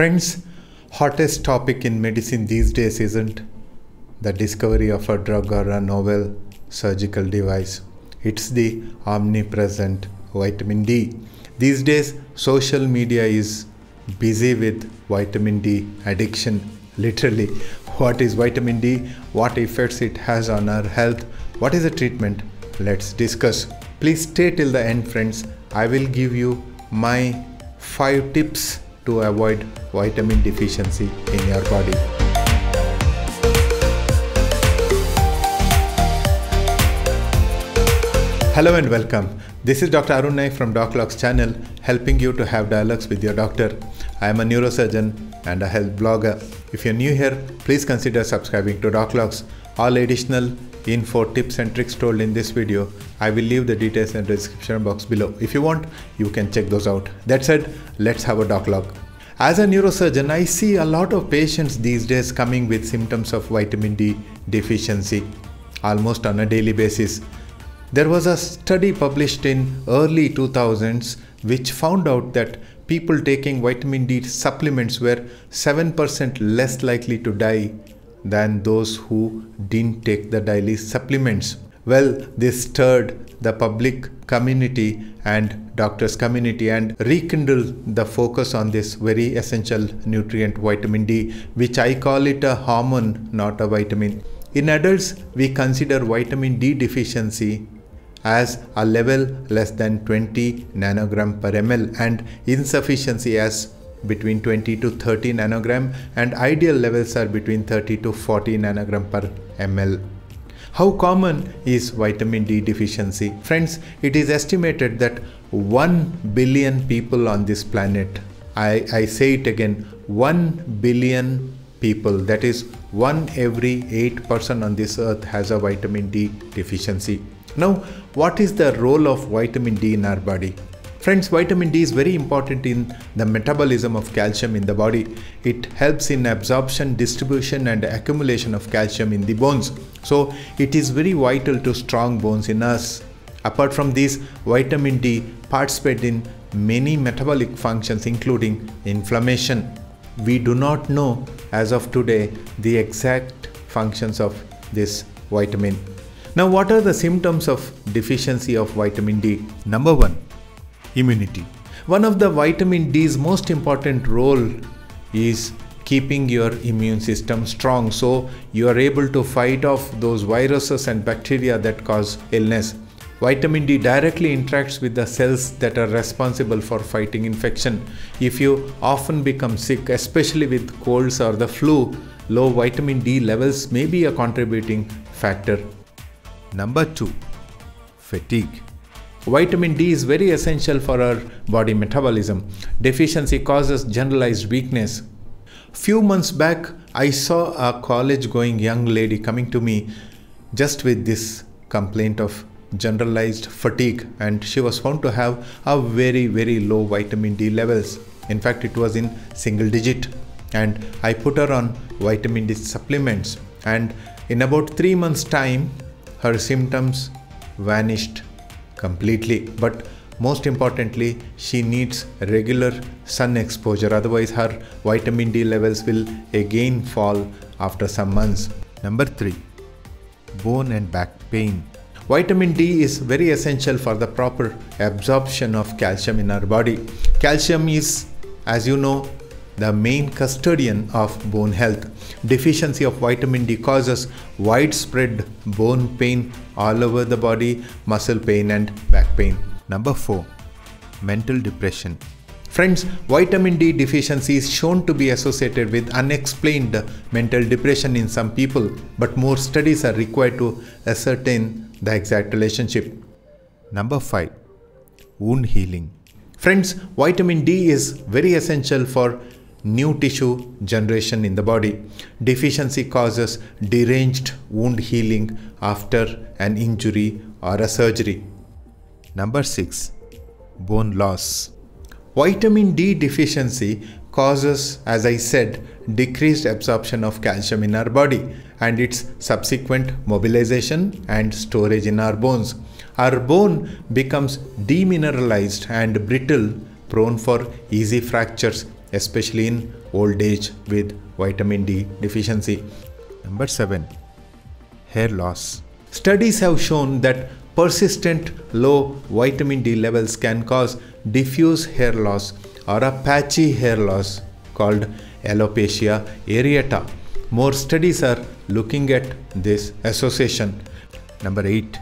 Friends, hottest topic in medicine these days isn't the discovery of a drug or a novel surgical device. It's the omnipresent vitamin D. These days, social media is busy with vitamin D addiction. Literally, what is vitamin D? What effects it has on our health? What is the treatment? Let's discuss. Please stay till the end, friends. I will give you my 5 tips to avoid vitamin deficiency in your body. Hello and welcome. This is Dr. Arun Naik from DocLogs channel, helping you to have dialogues with your doctor. I am a neurosurgeon and a health blogger. If you're new here, please consider subscribing to DocLogs. All additional info, tips and tricks told in this video, I will leave the details in the description box below. If you want, you can check those out. That said, let's have a DocLog. As a neurosurgeon, I see a lot of patients these days coming with symptoms of vitamin D deficiency almost on a daily basis. There was a study published in early 2000s which found out that people taking vitamin D supplements were 7% less likely to die than those who didn't take the daily supplements. Well, this stirred the public community and doctors community and rekindled the focus on this very essential nutrient vitamin D, which I call it a hormone, not a vitamin. In adults, we consider vitamin D deficiency as a level less than 20 nanogram per ml and insufficiency as between 20 to 30 nanogram, and ideal levels are between 30 to 40 nanogram per ml. How common is vitamin D deficiency? Friends, it is estimated that 1 billion people on this planet, I say it again, 1 billion people, that is 1 every 8 person on this earth has a vitamin D deficiency. Now, what is the role of vitamin D in our body? Friends, vitamin D is very important in the metabolism of calcium in the body. It helps in absorption, distribution and accumulation of calcium in the bones. So it is very vital to strong bones in us. Apart from these, vitamin D participates in many metabolic functions including inflammation. We do not know as of today the exact functions of this vitamin. Now, what are the symptoms of deficiency of vitamin D? Number 1. Immunity. One of the vitamin D's most important role is keeping your immune system strong, so you are able to fight off those viruses and bacteria that cause illness. Vitamin D directly interacts with the cells that are responsible for fighting infection. If you often become sick, especially with colds or the flu, low vitamin D levels may be a contributing factor. Number 2. Fatigue. Vitamin D is very essential for our body metabolism. Deficiency causes generalized weakness. Few months back, I saw a college-going young lady coming to me just with this complaint of generalized fatigue, and she was found to have a very low vitamin D levels. In fact, it was in single digit, and I put her on vitamin D supplements, and in about 3 months time, her symptoms vanished completely. But most importantly, she needs regular sun exposure, otherwise her vitamin D levels will again fall after some months. Number 3. Bone and back pain. Vitamin D is very essential for the proper absorption of calcium in our body. Calcium is, as you know, the main custodian of bone health. Deficiency of vitamin D causes widespread bone pain all over the body, muscle pain and back pain. Number 4. Mental depression. Friends, vitamin D deficiency is shown to be associated with unexplained mental depression in some people, but more studies are required to ascertain the exact relationship. Number 5. Wound healing. Friends, vitamin D is very essential for new tissue generation in the body. Deficiency causes deranged wound healing after an injury or a surgery. Number 6. Bone loss. Vitamin D deficiency causes, as I said, decreased absorption of calcium in our body and its subsequent mobilization and storage in our bones. Our bone becomes demineralized and brittle, prone for easy fractures. especially in old age with vitamin D deficiency. Number 7. Hair loss. Studies have shown that persistent low vitamin D levels can cause diffuse hair loss or a patchy hair loss called alopecia areata. More studies are looking at this association. Number 8.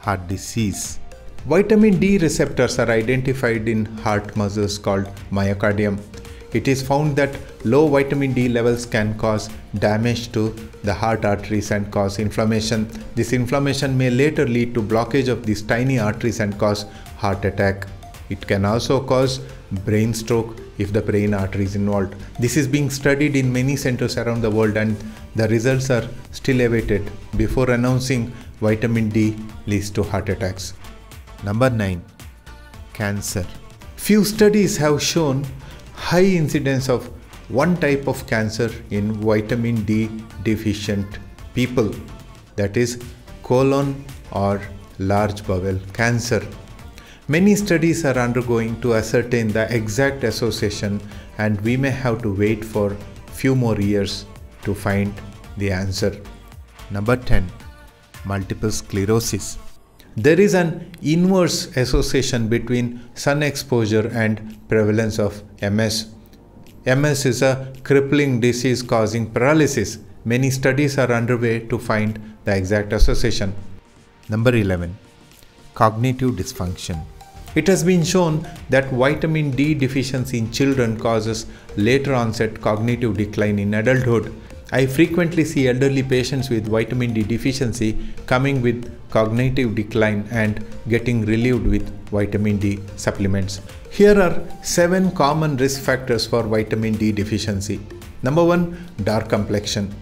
Heart disease. Vitamin D receptors are identified in heart muscles called myocardium. It is found that low vitamin D levels can cause damage to the heart arteries and cause inflammation. This inflammation may later lead to blockage of these tiny arteries and cause heart attack. It can also cause brain stroke if the brain artery is involved. This is being studied in many centers around the world, and the results are still awaited before announcing vitamin D leads to heart attacks. Number 9. Cancer. Few studies have shown high incidence of one type of cancer in vitamin D deficient people, that is colon or large bowel cancer. Many studies are undergoing to ascertain the exact association, and we may have to wait for few more years to find the answer. Number 10. Multiple sclerosis. There is an inverse association between sun exposure and prevalence of MS. MS is a crippling disease causing paralysis. Many studies are underway to find the exact association. Number 11. Cognitive dysfunction. It has been shown that vitamin D deficiency in children causes later onset cognitive decline in adulthood. I frequently see elderly patients with vitamin D deficiency coming with cognitive decline and getting relieved with vitamin D supplements. Here are 7 common risk factors for vitamin D deficiency. Number 1, dark complexion.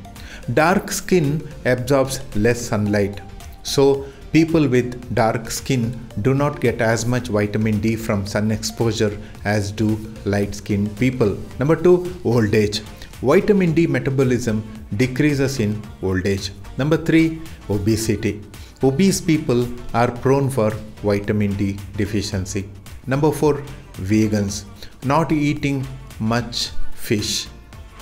Dark skin absorbs less sunlight, so people with dark skin do not get as much vitamin D from sun exposure as do light-skinned people. Number 2, old age. Vitamin D metabolism decreases in old age. Number 3, obesity. Obese people are prone for vitamin D deficiency. Number 4, vegans. Not eating much fish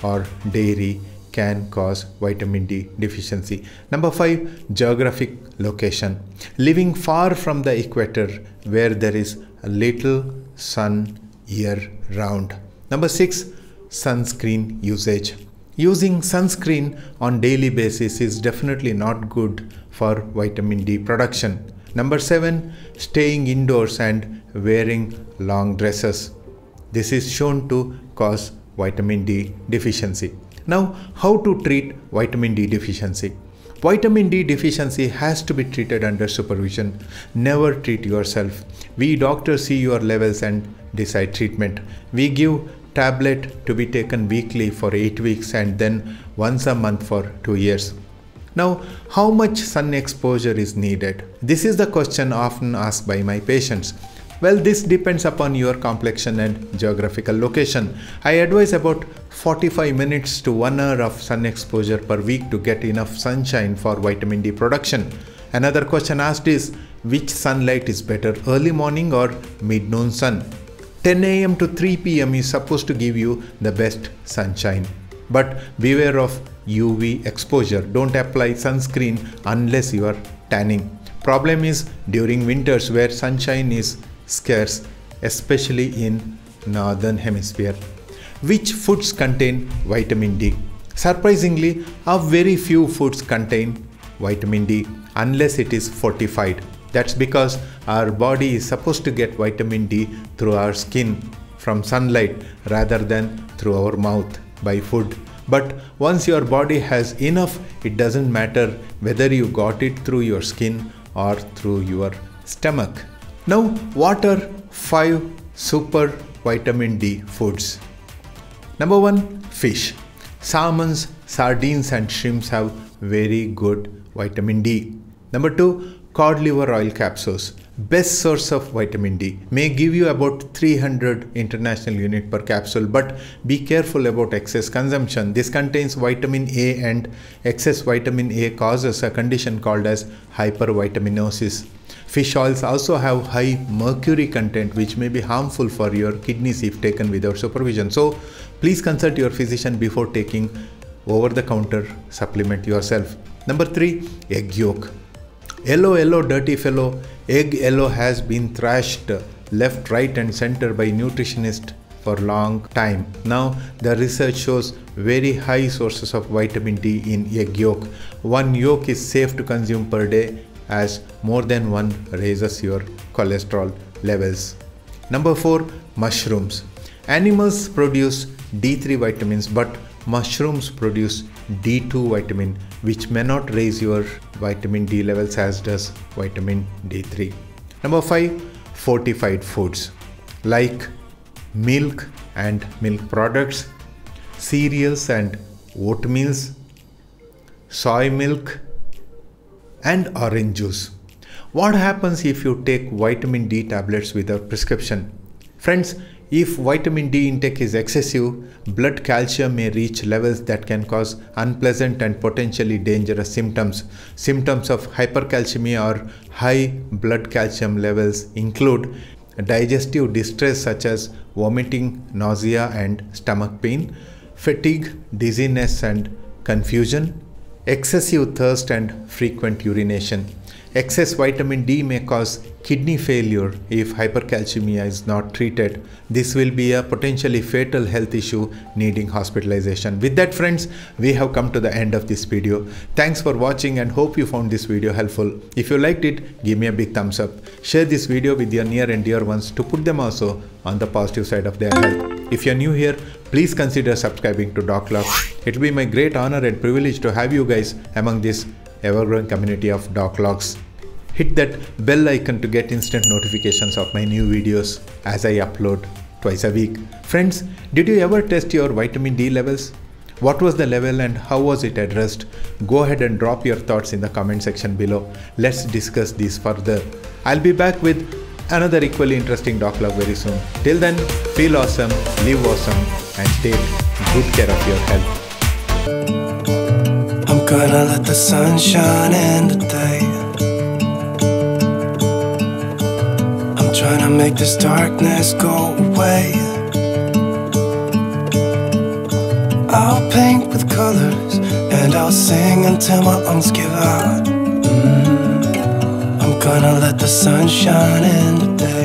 or dairy can cause vitamin D deficiency. Number 5, geographic location. Living far from the equator where there is little sun year round. Number 6, sunscreen usage. Using sunscreen on daily basis is definitely not good for vitamin D production. Number 7, staying indoors and wearing long dresses. This is shown to cause vitamin D deficiency. Now, how to treat vitamin D deficiency? Vitamin D deficiency has to be treated under supervision. Never treat yourself. We doctors see your levels and decide treatment. We give tablet to be taken weekly for 8 weeks and then once a month for 2 years. Now, how much sun exposure is needed? This is the question often asked by my patients. Well, this depends upon your complexion and geographical location. I advise about 45 minutes to 1 hour of sun exposure per week to get enough sunshine for vitamin D production. Another question asked is, which sunlight is better, early morning or mid-noon sun? 10 a.m. to 3 p.m. is supposed to give you the best sunshine. But beware of UV exposure. Don't apply sunscreen unless you are tanning. Problem is during winters where sunshine is scarce, especially in northern hemisphere. Which foods contain vitamin D? Surprisingly, a very few foods contain vitamin D unless it is fortified. That's because our body is supposed to get vitamin D through our skin from sunlight rather than through our mouth by food. But once your body has enough, it doesn't matter whether you got it through your skin or through your stomach. Now, what are 5 super vitamin D foods? Number 1, fish. Salmons, sardines and shrimps have very good vitamin D. Number 2, cod liver oil capsules, best source of vitamin D, may give you about 300 international unit per capsule, but be careful about excess consumption. This contains vitamin A, and excess vitamin A causes a condition called as hypervitaminosis. Fish oils also have high mercury content, which may be harmful for your kidneys if taken without supervision. So please consult your physician before taking over-the-counter supplement yourself. Number 3, egg yolk. Hello, hello, dirty fellow. Egg yellow has been thrashed left, right and center by nutritionists for long time. Now the research shows very high sources of vitamin D in egg yolk. One yolk is safe to consume per day, as more than one raises your cholesterol levels. Number 4, mushrooms. Animals produce D3 vitamins, but mushrooms produce D2 vitamin, which may not raise your vitamin D levels as does vitamin D3. Number 5, fortified foods like milk and milk products, cereals and oatmeals, soy milk and orange juice. What happens if you take vitamin D tablets without prescription? Friends, if vitamin D intake is excessive, blood calcium may reach levels that can cause unpleasant and potentially dangerous symptoms. Symptoms of hypercalcemia or high blood calcium levels include digestive distress such as vomiting, nausea and stomach pain, fatigue, dizziness and confusion, excessive thirst and frequent urination. Excess vitamin D may cause kidney failure if hypercalcemia is not treated. This will be a potentially fatal health issue needing hospitalization. With that, friends, we have come to the end of this video. Thanks for watching and hope you found this video helpful. If you liked it, give me a big thumbs up. Share this video with your near and dear ones to put them also on the positive side of their health. If you're new here, please consider subscribing to DocLogs. It will be my great honor and privilege to have you guys among this ever-growing community of DocLogs. Hit that bell icon to get instant notifications of my new videos as I upload twice a week. Friends, did you ever test your vitamin D levels? What was the level and how was it addressed? Go ahead and drop your thoughts in the comment section below. Let's discuss these further. I'll be back with another equally interesting DocLog very soon. Till then, feel awesome, live awesome and take good care of your health. I'm gonna let the sun shine in the day. I'm trying to make this darkness go away. I'll paint with colors and I'll sing until my lungs give out. I'm gonna let the sun shine in the day.